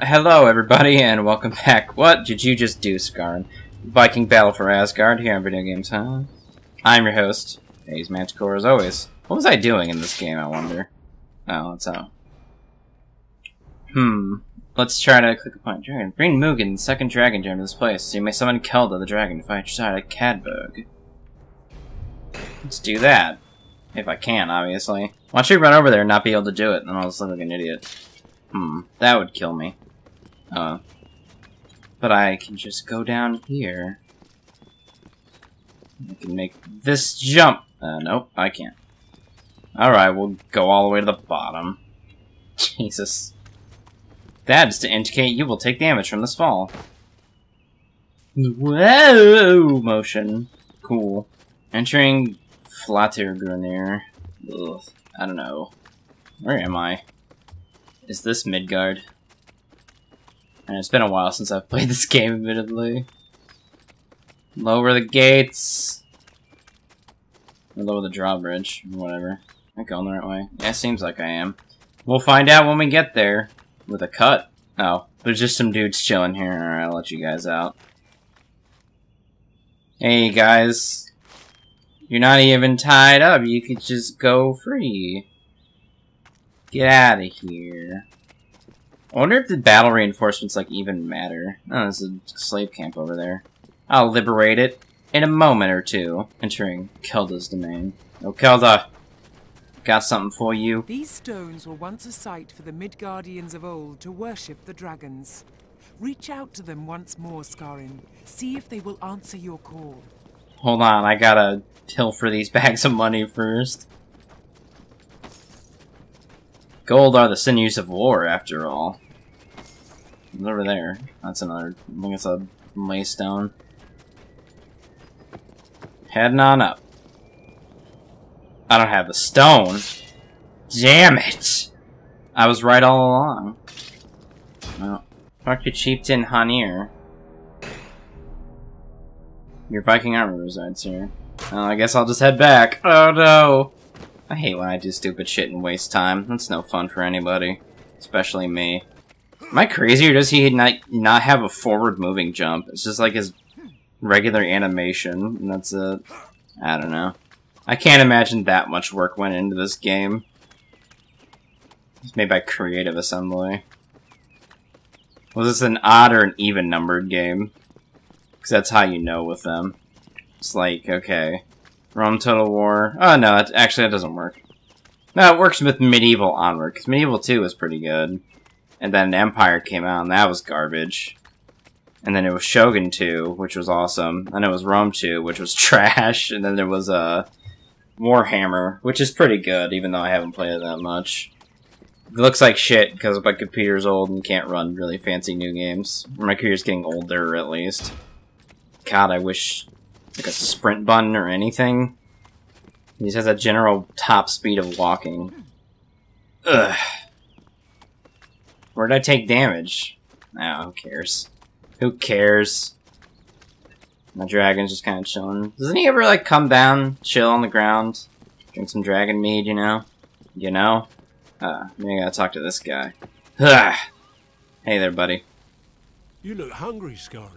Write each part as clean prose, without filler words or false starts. Hello everybody and welcome back. What did you just do, Skarin? Viking Battle for Asgard here on Video Games, huh? I'm your host, Hades Manticore as always. What was I doing in this game, I wonder? Oh, that's how. Let's try to click upon a dragon. Bring Mugen, the second dragon gem, to this place, so you may summon Kelda the dragon to fight your side at Kadberg. Let's do that. If I can, obviously. Why don't you run over there and not be able to do it, and I'll just look like an idiot. That would kill me. But I can just go down here. I can make this jump. Nope, I can't. Alright, we'll go all the way to the bottom. Jesus. That is to indicate you will take damage from this fall. Whoa! Motion. Cool. Entering Flattergrunir. Ugh, I don't know. Where am I? Is this Midgard? And it's been a while since I've played this game, admittedly. Lower the gates! Or lower the drawbridge, or whatever. Am I going the right way? Yeah, seems like I am. We'll find out when we get there. With a cut. Oh, there's just some dudes chilling here. Alright, I'll let you guys out. Hey, guys. You're not even tied up. You could just go free. Get out of here. I wonder if the battle reinforcements, like, even matter. Oh, there's a slave camp over there. I'll liberate it in a moment or two. Entering Kelda's domain. Oh, Kelda! Got something for you. These stones were once a site for the Midgardians of old to worship the dragons. Reach out to them once more, Skarin. See if they will answer your call. Hold on, I gotta pilfer these bags of money first. Gold are the sinews of war, after all. It's over there. That's another... I think it's a laystone. Heading on up. I don't have the stone. Damn it! I was right all along. Well, fuck your chieftain Hanir. Your Viking army resides here. Well, I guess I'll just head back. Oh no! I hate when I do stupid shit and waste time. That's no fun for anybody. Especially me. Am I crazy or does he not have a forward moving jump? It's just like his regular animation and that's it. I don't know. I can't imagine that much work went into this game. It's made by Creative Assembly. Was this an odd or an even numbered game? Because that's how you know with them. It's like, okay... Rome Total War. Oh, no, that doesn't work. No, it works with Medieval onward, because Medieval 2 was pretty good. And then Empire came out, and that was garbage. And then it was Shogun 2, which was awesome. And it was Rome 2, which was trash. And then there was Warhammer, which is pretty good, even though I haven't played it that much. It looks like shit, because my computer's old and can't run really fancy new games. Or my computer's getting older, at least. God, I wish... like a sprint button or anything. He just has a general top speed of walking. Ugh. Where did I take damage? Oh, who cares? Who cares? My dragon's just kind of chilling. Doesn't he ever, like, come down, chill on the ground, drink some dragon mead, you know? You know? Maybe I gotta talk to this guy. Ugh. Hey there, buddy. You look hungry, Skarin.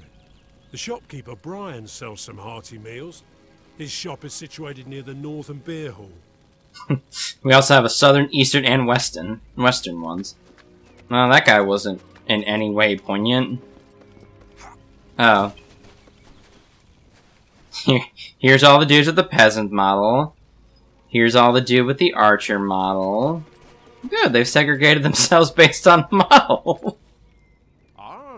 The shopkeeper Brian sells some hearty meals. His shop is situated near the northern beer hall. We also have a southern, eastern, and western ones. Well, that guy wasn't in any way poignant. Oh. Here's all the dudes with the peasant model. Here's all the dude with the archer model. Good, they've segregated themselves based on model.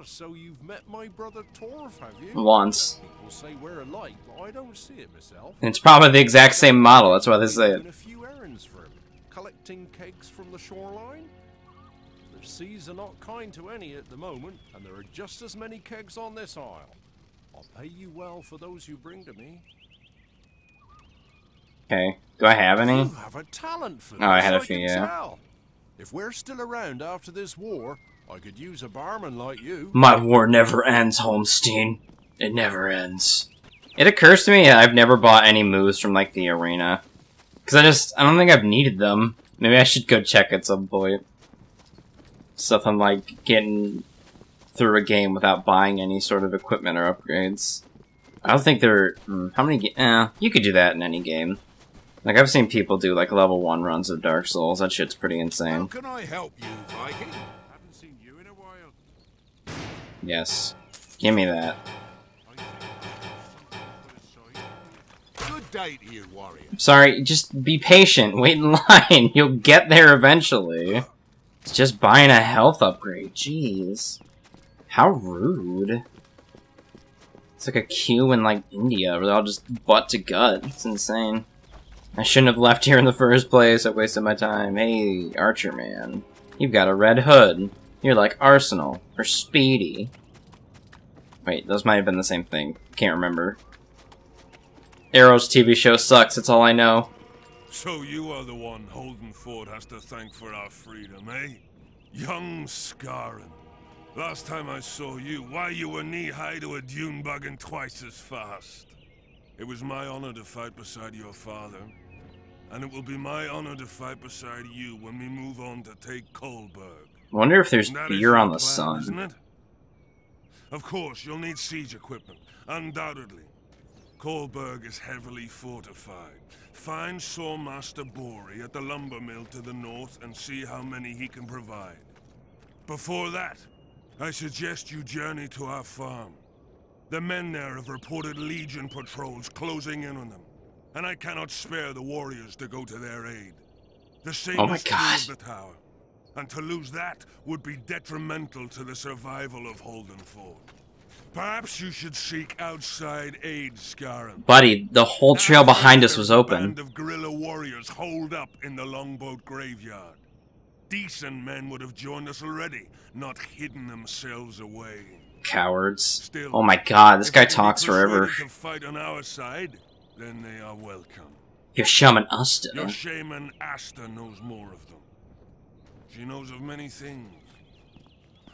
So you've met my brother Torf, have you? Once. People say we're alike, but I don't see it myself. And it's probably the exact same model, that's why they say it. A few errands for him, collecting cakes from the shoreline. The seas are not kind to any at the moment, and there are just as many kegs on this aisle. I'll pay you well for those you bring to me. Okay. Do I have any? You have a talent for this. Oh, I had a few, yeah. If we're still around after this war, I could use a barman like you. My war never ends, Holmstein. It never ends. It occurs to me that I've never bought any moves from, like, the arena. Because I don't think I've needed them. Maybe I should go check at some point. Stuff I'm, like, getting through a game without buying any sort of equipment or upgrades. I don't think there are... How many... you could do that in any game. Like, I've seen people do, like, level 1 runs of Dark Souls. That shit's pretty insane. How can I help you, Viking? Haven't seen you in a while. Yes. Give me that. Good day to you, warrior. Sorry, just be patient. Wait in line. You'll get there eventually. It's just buying a health upgrade. Jeez. How rude. It's like a queue in, like, India, where they're all just butt to gut. It's insane. I shouldn't have left here in the first place. I wasted my time. Hey, Archer Man. You've got a red hood. You're like Arsenal or Speedy. Wait, those might have been the same thing. Can't remember. Arrow's TV show sucks. That's all I know. So you are the one Holden Ford has to thank for our freedom, eh? Young Skarin. Last time I saw you, why you were knee-high to a dune bug and twice as fast. It was my honor to fight beside your father. And it will be my honor to fight beside you when we move on to take Kolberg. I wonder if there's beer on the sun. Isn't it? Of course, you'll need siege equipment, undoubtedly. Kolberg is heavily fortified. Find Sawmaster Bori at the lumber mill to the north and see how many he can provide. Before that, I suggest you journey to our farm. The men there have reported legion patrols closing in on them, and I cannot spare the warriors to go to their aid. The same is true of the tower, and to lose that would be detrimental to the survival of Holden Ford. Perhaps you should seek outside aid, Skarin. Buddy, the whole trail behind us was open. A band of guerrilla warriors holed up in the Longboat Graveyard. Decent men would have joined us already, not hidden themselves away. Cowards. Still, oh my god, this guy talks forever. Fight on our side, then they are welcome. Your shaman Asta. Your shaman Asta knows more of them. She knows of many things.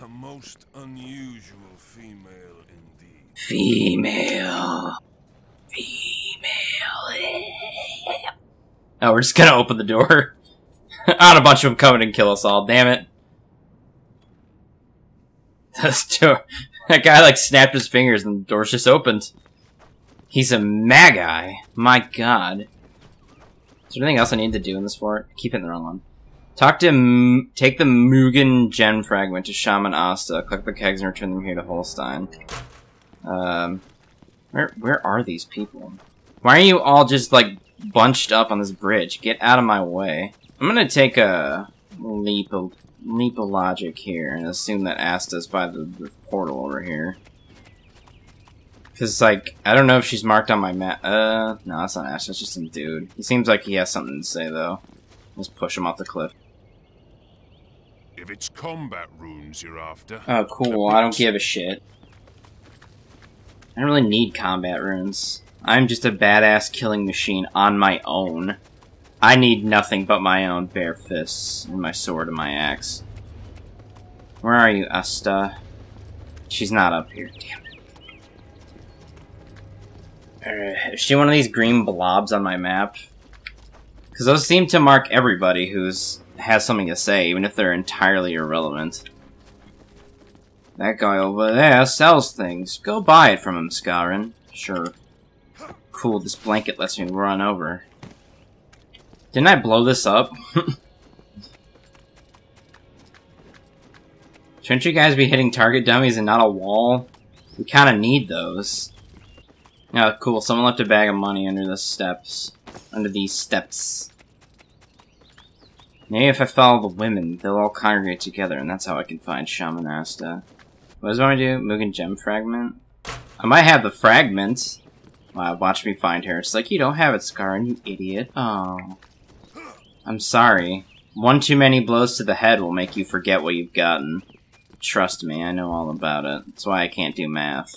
A most unusual female indeed. Female. Oh, we're just gonna open the door. Out a bunch of them coming and kill us all, damn it. This door. That guy, like, snapped his fingers and the door's just opened. He's a magi. My god. Is there anything else I need to do in this fort? Keep it in the wrong one. Talk to him. Take the Mugen gem fragment to Shaman Asta. Collect the kegs and return them here to Holmstein. Where are these people? Why are you all just, like, bunched up on this bridge? Get out of my way. I'm gonna take a leap of logic here and assume that Asta's by the portal over here. Cause, like, I don't know if she's marked on my map. No, that's not Asta, it's just some dude. He seems like he has something to say, though. Let's push him off the cliff. If it's combat runes you're after. Oh, cool. I don't give a shit. I don't really need combat runes. I'm just a badass killing machine on my own. I need nothing but my own bare fists and my sword and my axe. Where are you, Asta? She's not up here. Damn it. Is she one of these green blobs on my map? Because those seem to mark everybody who's has something to say, even if they're entirely irrelevant. That guy over there sells things. Go buy it from him, Skarin. Sure. Cool, this blanket lets me run over. Didn't I blow this up? Shouldn't you guys be hitting target dummies and not a wall? We kinda need those. Oh, cool. Someone left a bag of money under the steps. Under these steps. Maybe if I follow the women, they'll all congregate together, and that's how I can find Shaman Asta. What does I want to do? Mugen Gem Fragment? I might have the fragment. Wow, watch me find her. It's like, you don't have it, Skarin, you idiot. Oh. I'm sorry. One too many blows to the head will make you forget what you've gotten. Trust me, I know all about it. That's why I can't do math.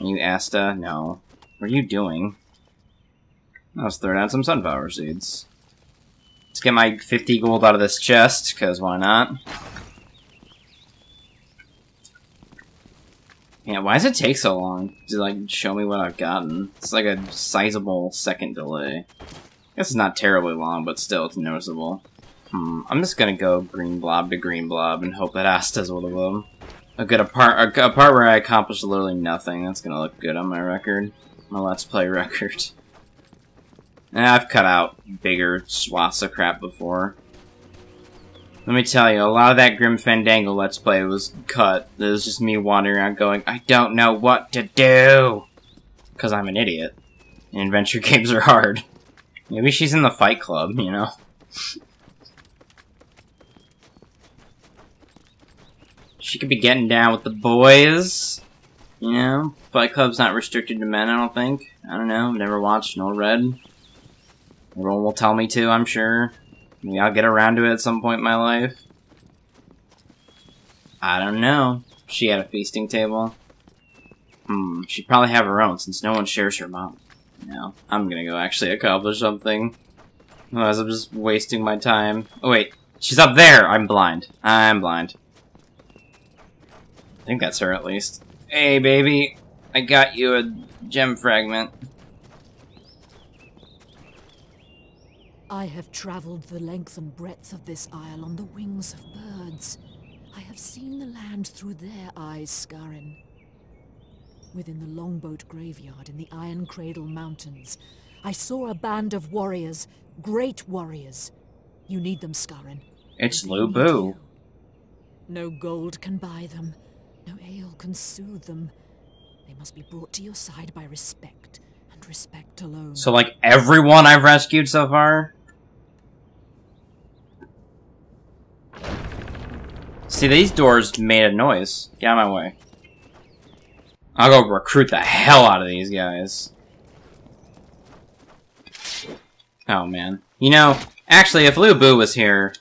Are you Asta? No. What are you doing? Let's throw down some sunflower seeds. Let's get my 50 gold out of this chest, because why not? Yeah, why does it take so long to, like, show me what I've gotten? It's like a sizable second delay. I guess it's not terribly long, but still, it's noticeable. I'm just gonna go green blob to green blob and hope that Asta's one of them. I'll get a part where I accomplished literally nothing. That's gonna look good on my record. My Let's Play record. And I've cut out bigger swaths of crap before. Let me tell you, a lot of that Grim Fandango Let's Play was cut. It was just me wandering around going, I don't know what to do! Because I'm an idiot. And adventure games are hard. Maybe she's in the Fight Club, you know? She could be getting down with the boys. You know? Fight Club's not restricted to men, I don't think. I don't know, never watched, no read. Everyone will tell me to, I'm sure. Maybe I'll get around to it at some point in my life. I don't know. She had a feasting table. She'd probably have her own, since no one shares her mom. No, I'm gonna go actually accomplish something. Otherwise I'm just wasting my time. Oh wait, she's up there! I'm blind. I'm blind. I think that's her, at least. Hey, baby! I got you a gem fragment. I have traveled the length and breadth of this isle on the wings of birds. I have seen the land through their eyes, Skarin. Within the Longboat Graveyard in the Iron Cradle Mountains, I saw a band of warriors, great warriors. You need them, Skarin. It's Lu Bu. No gold can buy them, no ale can soothe them. They must be brought to your side by respect, and respect alone. So, like, everyone I've rescued so far? See, these doors made a noise. Get out of my way. I'll go recruit the hell out of these guys. Oh, man. You know, actually, if Lu Bu was here,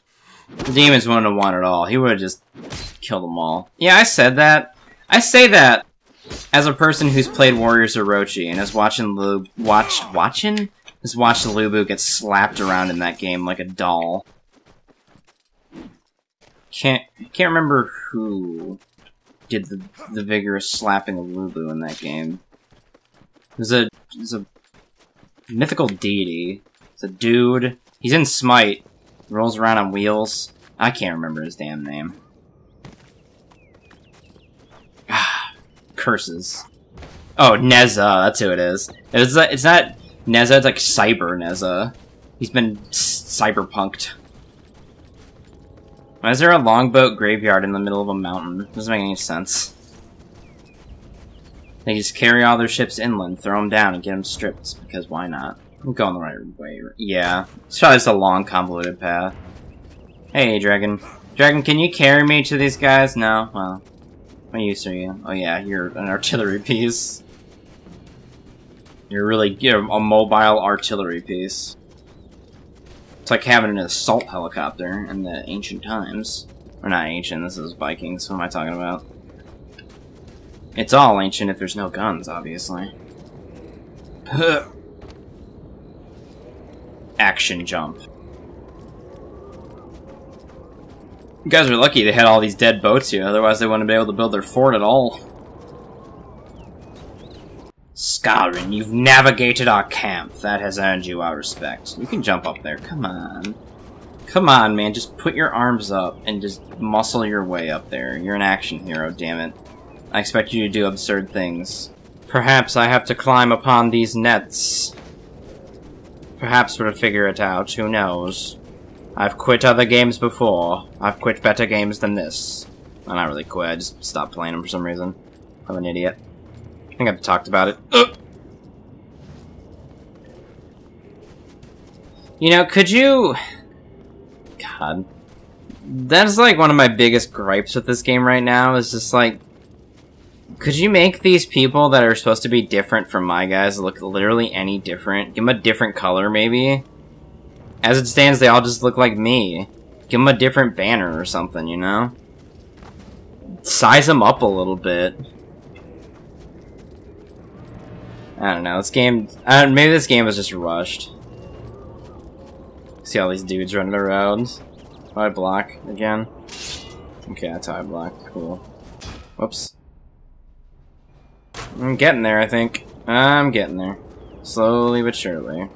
the demons wouldn't have wanted it all. He would have just killed them all. Yeah, I said that. I say that as a person who's played Warriors Orochi and has watched Lu Bu get slapped around in that game like a doll. Can't remember who did the vigorous slapping of Lu Bu in that game. There's a mythical deity. It's a dude. He's in Smite. Rolls around on wheels. I can't remember his damn name. Ah, curses. Oh, Neza. That's who it is. It's not Neza. It's like Cyber Neza. He's been cyberpunked. Why is there a Longboat Graveyard in the middle of a mountain? Doesn't make any sense. They just carry all their ships inland, throw them down, and get them stripped. Because why not? I'm going the right way. Yeah. It's probably just a long, convoluted path. Hey, Dragon. Dragon, can you carry me to these guys? No? Well, what use are you? Oh yeah, you're an artillery piece. You're really a mobile artillery piece. It's like having an assault helicopter in the ancient times. Or not ancient, this is Vikings. What am I talking about? It's all ancient if there's no guns, obviously. Action jump. You guys are lucky they had all these dead boats here, otherwise they wouldn't be able to build their fort at all. Skarin, you've navigated our camp. That has earned you our respect. You can jump up there, come on. Come on, man, just put your arms up and just muscle your way up there. You're an action hero, damn it. I expect you to do absurd things. Perhaps I have to climb upon these nets. Perhaps we'll figure it out, who knows. I've quit other games before. I've quit better games than this. Well, not really quit, I just stopped playing them for some reason. I'm an idiot. I think I've talked about it. You know, could you... God. That's like one of my biggest gripes with this game right now, is just like... Could you make these people that are supposed to be different from my guys look literally any different? Give them a different color, maybe? As it stands, they all just look like me. Give them a different banner or something, you know? Size them up a little bit. I don't know, this game... maybe this game was just rushed. See all these dudes running around. How do I block again? Okay, that's how I block. Cool. Whoops. I'm getting there, I think. I'm getting there. Slowly but surely.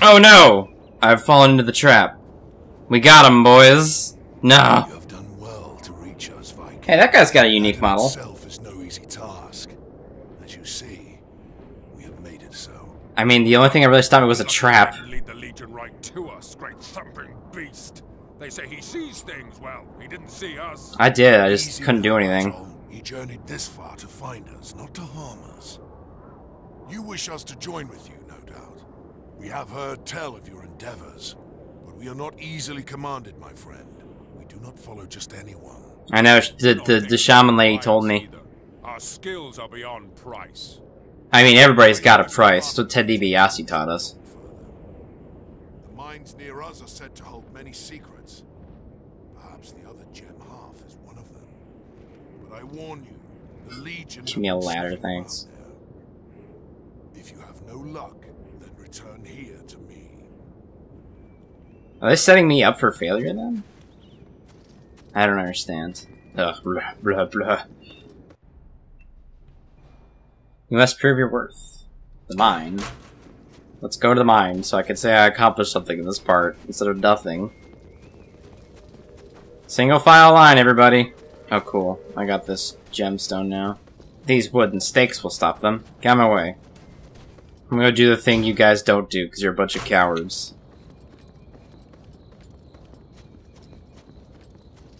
Oh no! I've fallen into the trap. We got him, boys. Nah. You have done well to reach us, Viking. Hey, that guy's got a unique model. Itself is no easy task. As you see, we have made it so. I mean, the only thing I really stopped me was a trap. Lead the Legion right to us, great thumping beast. They say he sees things. Well, he didn't see us. I did. I just couldn't do anything. He journeyed this far to find us, not to harm us. You wish us to join with you, no doubt. We have heard tell of your endeavors, but we are not easily commanded, my friend. We do not follow just anyone. I know, the shaman lady told me. Our skills are beyond price. I mean, everybody's got a price. That's what Ted DiBiase taught us. The mines near us are said to hold many secrets. Perhaps the other gem half is one of them. But I warn you, the Legion... Give me a ladder, thanks. If you have no luck, then return here to me. Are they setting me up for failure then? I don't understand. Ugh, blah, blah, blah. You must prove your worth. The mine. Let's go to the mine so I can say I accomplished something in this part instead of nothing. Single file line, everybody. Oh, cool. I got this gemstone now. These wooden stakes will stop them. Get my way. I'm gonna do the thing you guys don't do, because you're a bunch of cowards.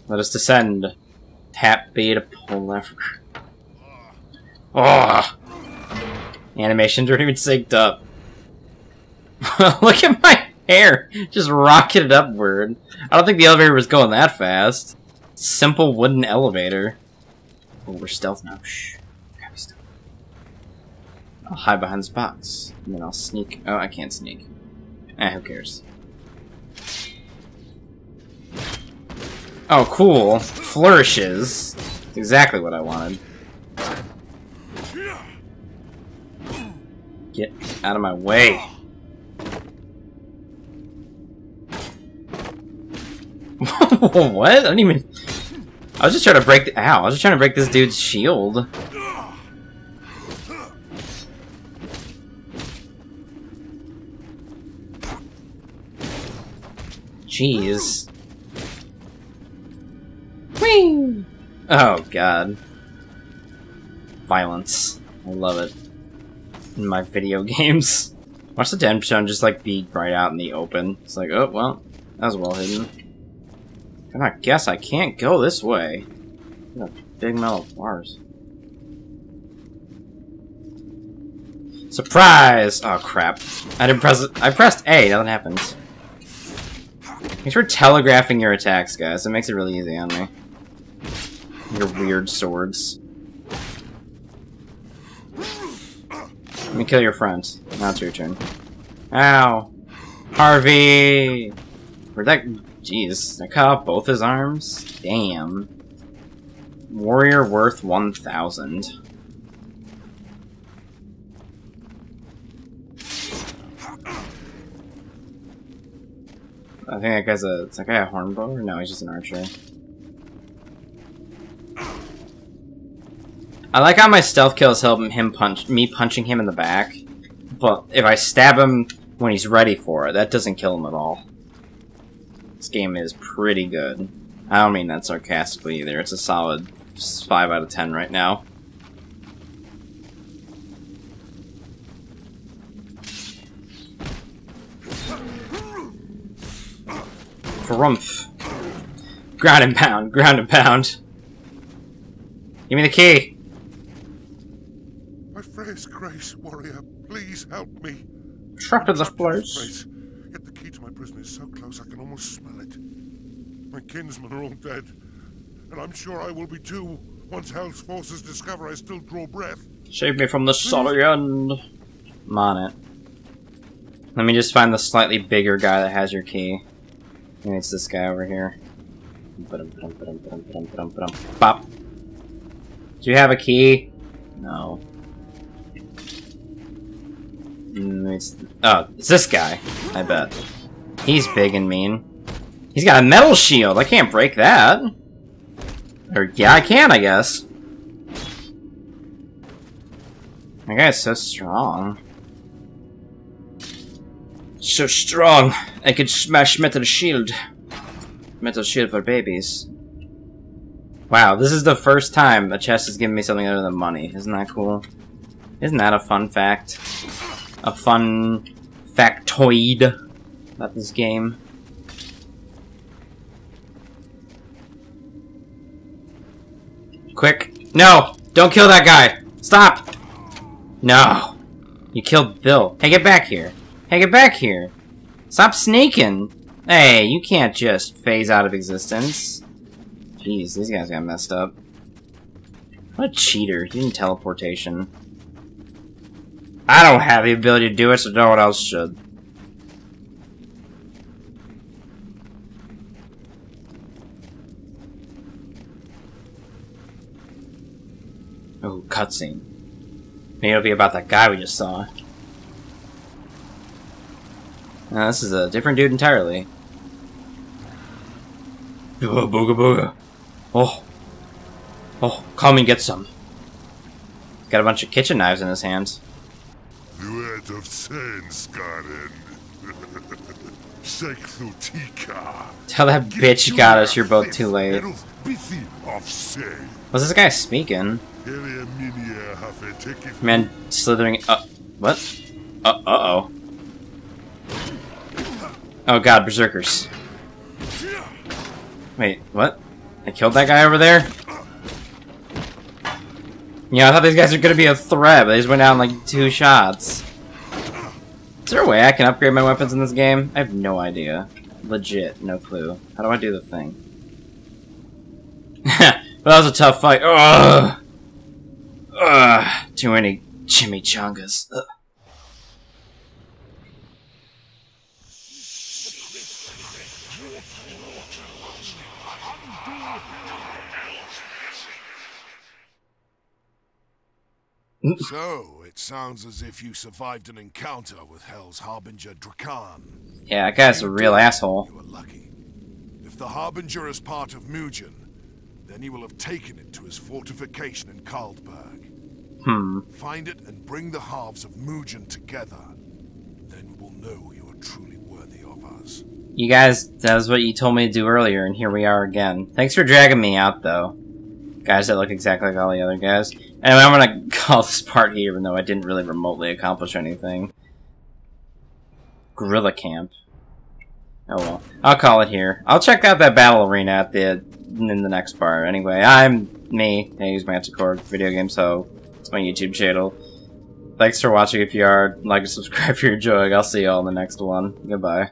Let us descend. Tap B to pull lever. Oh! Animations aren't even synced up. Look at my hair! Just rocketed upward. I don't think the elevator was going that fast. Simple wooden elevator. Oh, we're stealth now. Shh. I'll hide behind this box, and then I'll sneak. Oh, I can't sneak. Eh, who cares? Oh, cool. Flourishes. That's exactly what I wanted. Get out of my way. What? I don't even... I was just trying to break the... Ow, I was just trying to break this dude's shield. Jeez. Whee! Oh, God. Violence. I love it. In my video games. Watch the gemstone just, like, be right out in the open. It's like, oh, well, that was well hidden. And I guess I can't go this way. Look at the big metal bars. Surprise! Oh, crap. I didn't press it. I pressed A. Nothing happens. Thanks for telegraphing your attacks, guys. It makes it really easy on me. Your weird swords. Let me kill your friend. Now it's your turn. Ow! Harvey! Where'd that... Jeez. I cut off both his arms? Damn. Warrior worth 1,000. I think that guy's a... Is that guy a hornbow? No, he's just an archer. I like how my stealth kills help him punch... me punching him in the back. But if I stab him when he's ready for it, that doesn't kill him at all. This game is pretty good. I don't mean that sarcastically either. It's a solid 5 out of 10 right now. Rumpf. Ground and pound, ground and pound. Give me the key. My fresh grace, warrior, please help me. Trapped in this place. Yet the key to my prison is so close I can almost smell it. My kinsmen are all dead, and I'm sure I will be too once Hell's forces discover I still draw breath. Save me from the solid end. I'm on it. Let me just find the slightly bigger guy that has your key. Maybe it's this guy over here. Bop! Do you have a key? No. Oh, it's this guy. I bet. He's big and mean. He's got a metal shield! I can't break that! Or, yeah, I can, I guess. That guy's so strong. So strong, I could smash metal shield. Metal shield for babies. Wow, this is the first time a chest has given me something other than money. Isn't that cool? Isn't that a fun fact? A fun factoid about this game. Quick. No! Don't kill that guy! Stop! No. You killed Bill. Hey, get back here. Hey, get back here. Stop sneaking. Hey, you can't just phase out of existence. Jeez, these guys got messed up. What a cheater. You didn't teleportation. I don't have the ability to do it, so no one else should. Oh, cutscene. Maybe it'll be about that guy we just saw. Now, this is a different dude entirely. Booga booga. Oh. Oh, come and get some. Got a bunch of kitchen knives in his hands. Duet of Saints, Skarin. Tell that bitch goddess you're both too late. What's this guy speaking? Man slithering up. What? Uh-oh. Oh god, berserkers. Wait, what? I killed that guy over there? Yeah, I thought these guys were gonna be a threat, but they just went down like 2 shots. Is there a way I can upgrade my weapons in this game? I have no idea. Legit, no clue. How do I do the thing? That was a tough fight. Ugh! Ugh! Too many chimichangas. Ugh. So, it sounds as if you survived an encounter with Hell's Harbinger Drakan. Yeah, that guy's a real asshole. You were lucky. If the Harbinger is part of Mugen, then he will have taken it to his fortification in Kolberg. Find it and bring the halves of Mugen together. Then we will know you are truly worthy of us. You guys, that was what you told me to do earlier, and here we are again. Thanks for dragging me out, though. Guys that look exactly like all the other guys. Anyway, I'm gonna call this part here, even though I didn't really remotely accomplish anything. Guerrilla camp. Oh well. I'll call it here. I'll check out that battle arena at the in the next part. Anyway, I'm me. I use Manticore video game, so it's my YouTube channel. Thanks for watching if you are. Like and subscribe if you're enjoying. I'll see you all in the next one. Goodbye.